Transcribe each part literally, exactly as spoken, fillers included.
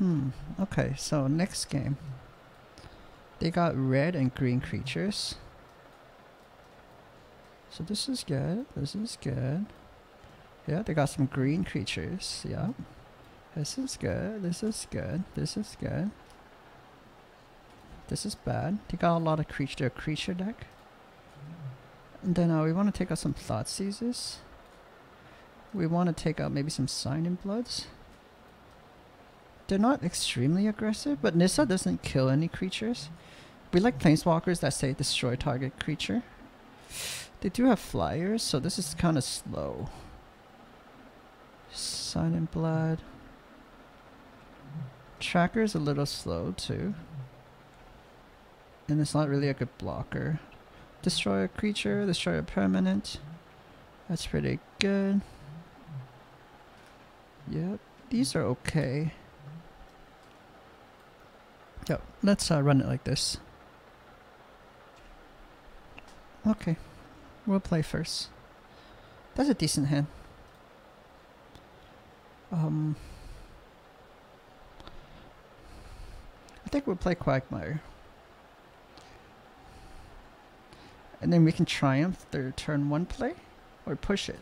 Hmm, okay, so next game. They got red and green creatures. So this is good, this is good. Yeah, they got some green creatures, yeah. This is good, this is good, this is good. This is bad. They got a lot of creature, their creature deck. And then uh, we want to take out some Thoughtseizes. We want to take out maybe some Siren Bloods. They're not extremely aggressive, but Nyssa doesn't kill any creatures. We like planeswalkers that say destroy target creature. They do have flyers, so this is kind of slow. Siren Blood. Tracker's a little slow too. And it's not really a good blocker. Destroy a creature, destroy a permanent. That's pretty good. Yep, these are okay. Yep, let's uh, run it like this. Okay, we'll play first. That's a decent hand. Um, I think we'll play Quagmire. And then we can Triumph their turn one play, or push it.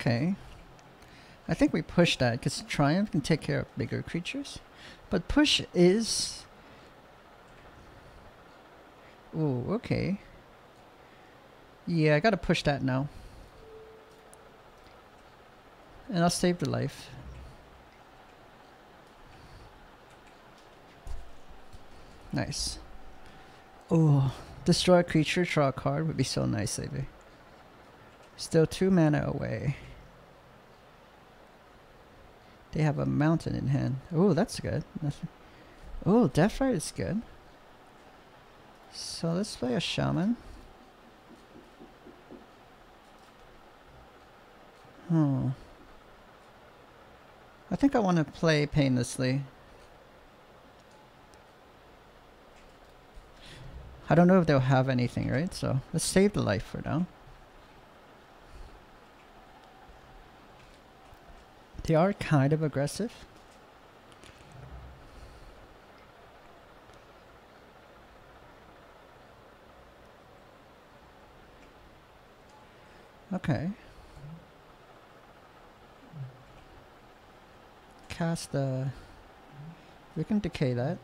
Okay, I think we push that because Triumph can take care of bigger creatures, but push is... Ooh, okay. Yeah, I gotta push that now. And I'll save the life. Nice. Oh, destroy a creature, draw a card would be so nice, baby. Still two mana away. They have a mountain in hand. Oh, that's good. Oh, Deathrite is good. So let's play a shaman. Hmm. I think I want to play painlessly. I don't know if they'll have anything, right? So let's save the life for now. They are kind of aggressive. Okay. Cast the... We can decay that.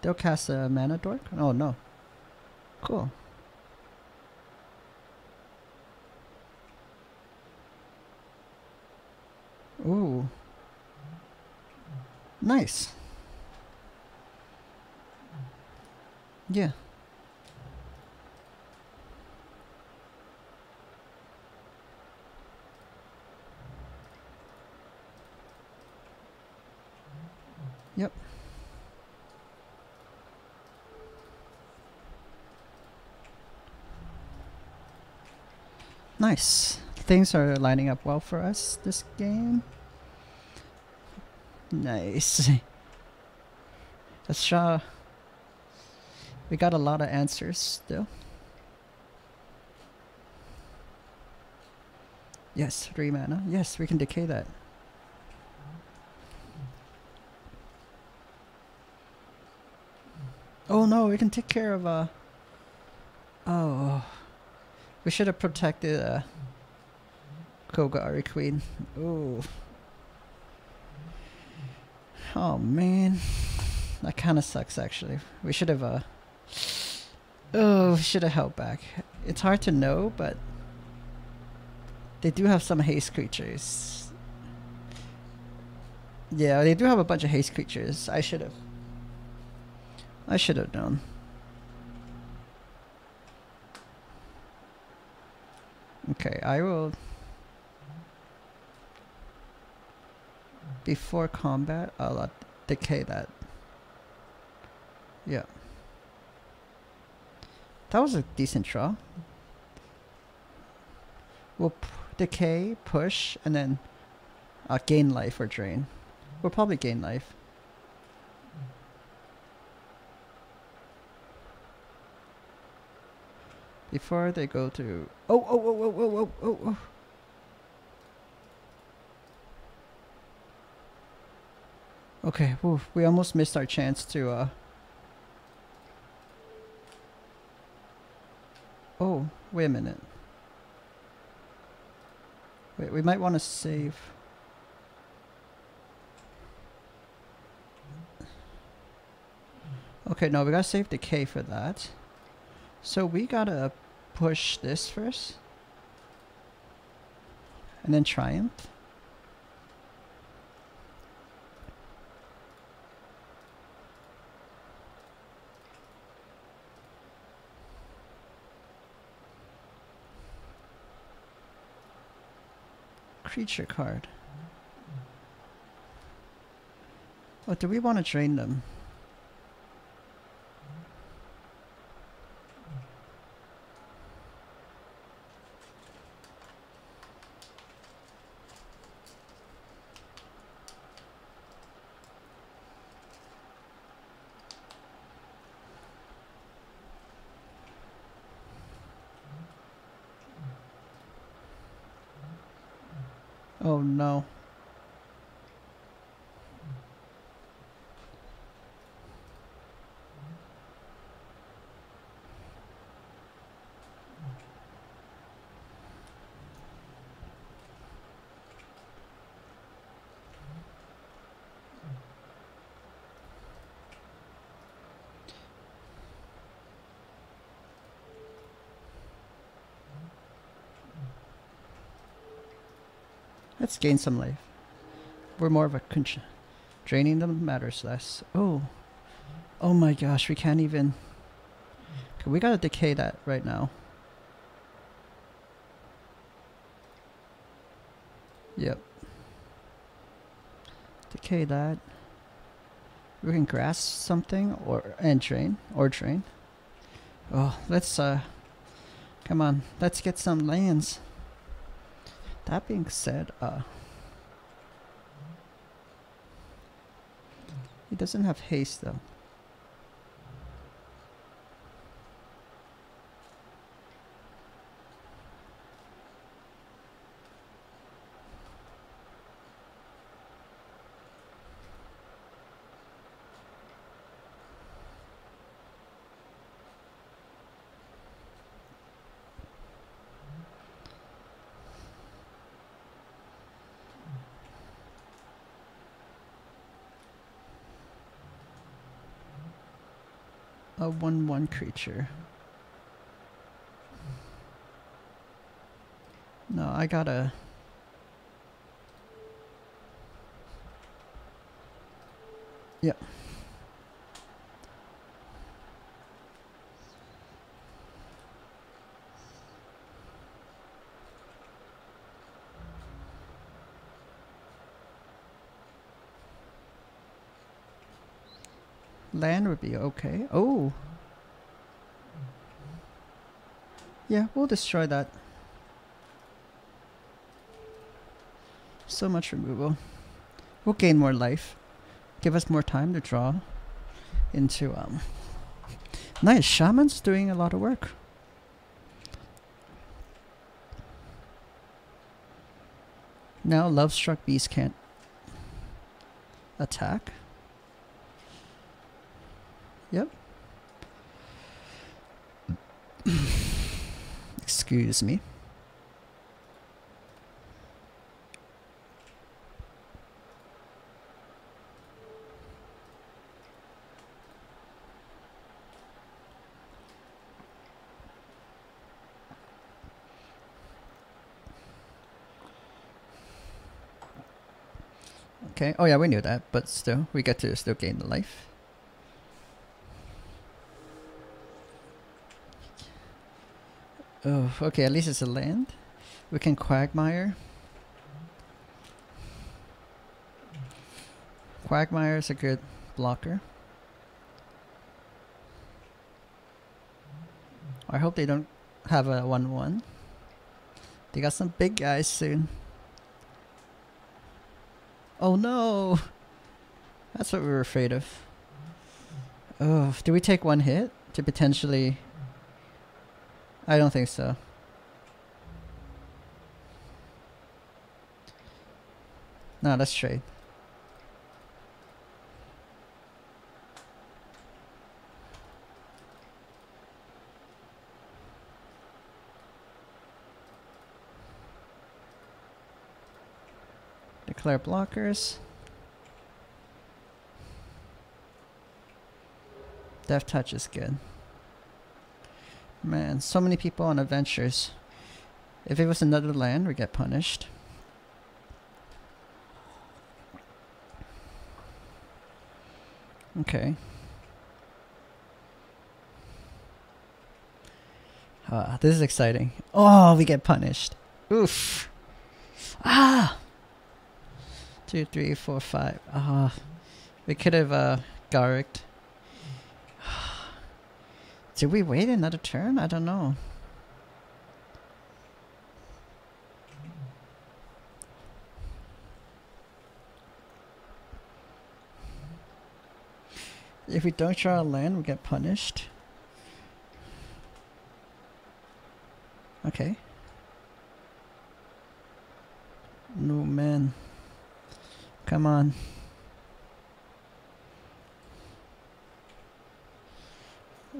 They'll cast a mana dork? Oh no. Cool. Ooh. Nice. Yeah. Yep. Nice. Things are lining up well for us this game. Nice. Let's try. We got a lot of answers still. Yes, three mana. Yes, we can decay that. Oh no, we can take care of uh oh, we should have protected uh Golgari Queen. Ooh. Oh man, that kind of sucks actually. We should have uh, oh, we should have held back. It's hard to know, but they do have some haste creatures. Yeah, they do have a bunch of haste creatures. I should have. I should have known. Okay, I will... Before combat, I'll decay that. Yeah. That was a decent draw. We'll p decay, push, and then uh, gain life or drain. We'll probably gain life. Before they go to... Oh, oh, oh, oh, oh, oh, oh, oh. Okay, whew, we almost missed our chance to, uh... Oh, wait a minute. Wait, we might want to save. Okay, no, we gotta save decay for that. So we gotta push this first. And then Triumph. Creature card. Oh, do we want to drain them? Oh no. Let's gain some life. We're more of a conch. Draining them matters less. Oh. Oh my gosh, we can't even. We gotta decay that right now. Yep. Decay that. We can grass something or and drain. Or drain. Oh, let's uh come on, let's get some lands. That being said, uh, he doesn't have haste though. A one one creature. No, I gotta Yep. Land would be okay. Oh. Yeah, we'll destroy that. So much removal. We'll gain more life. Give us more time to draw into um nice. Shaman's doing a lot of work. Now Lovestruck Beast can't attack. Yep. Excuse me. Okay. Oh yeah, we knew that, but still, we get to still gain the life. Oh, okay, at least it's a land. We can Quagmire. Quagmire is a good blocker. I hope they don't have a one one. They got some big guys soon. Oh no! That's what we were afraid of. Oh, do we take one hit to potentially... I don't think so. No, let's trade. Declare blockers. Death touch is good. Man, so many people on adventures. If it was another land, we get punished. Okay. Ah, this is exciting. Oh, we get punished. Oof. Ah! Two, three, four, five. Ah. We could have uh, Garruked. Did we wait another turn? I don't know. If we don't draw a land, we get punished. Okay. No man. Come on.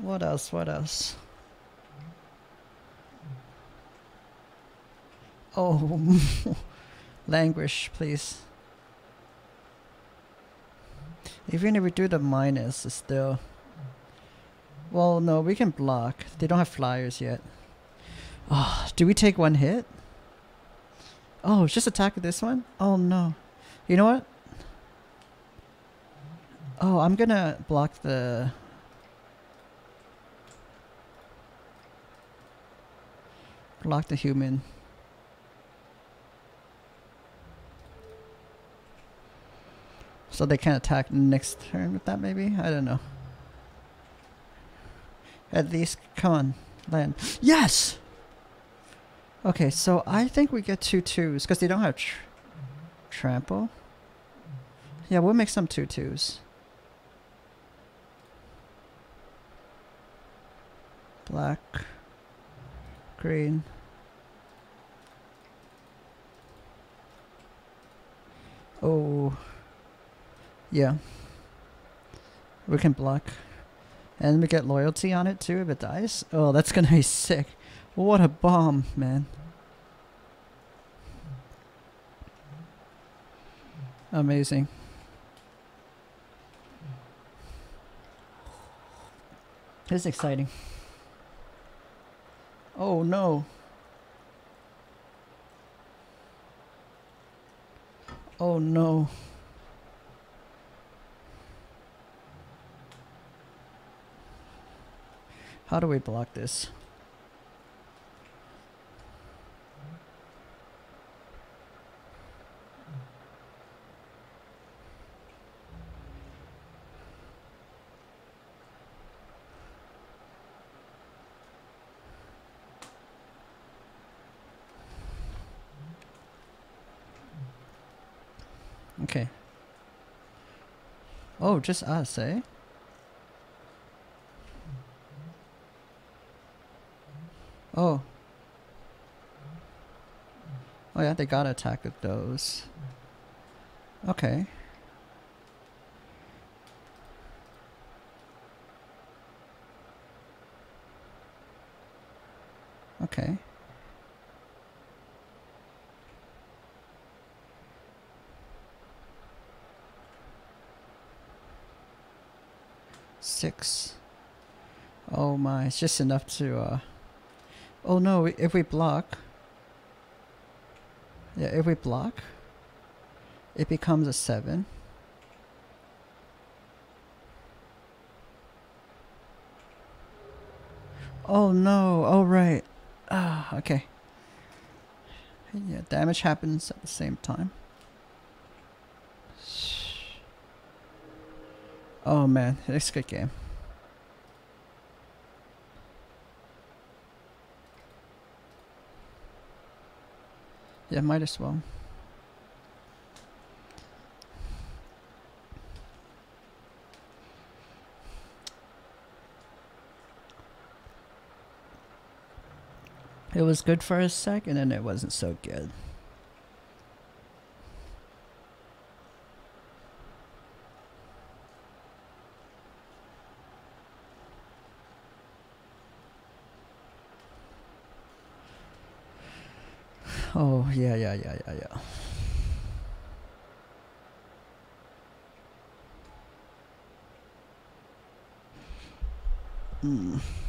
What else? What else? Oh, languish, please. Even if we do the minus, it's still... Well, no, we can block. They don't have flyers yet. Oh, do we take one hit? Oh, just attack this one? Oh, no. You know what? Oh, I'm gonna block the... Block the human. So they can attack next turn with that maybe? I don't know. At least, come on, land. Yes! Okay, so I think we get two twos because they don't have tr trample. Yeah, we'll make some two twos. Black. Green. Oh, yeah, we can block and we get loyalty on it too if it dies. Oh, that's gonna be sick. What a bomb, man. Amazing. This is exciting. Oh no. Oh no. How do we block this? Okay. Oh, just us, eh? Oh. Oh yeah, they gotta attack with those. Okay. Okay. Six. Oh my, it's just enough to uh oh no, if we block, yeah, if we block it becomes a seven. Oh no, oh right. Ah, okay. Yeah, damage happens at the same time. Oh man, it's a good game. Yeah, might as well. It was good for a sec, and then it wasn't so good. Oh, yeah, yeah, yeah, yeah, yeah. Hmm.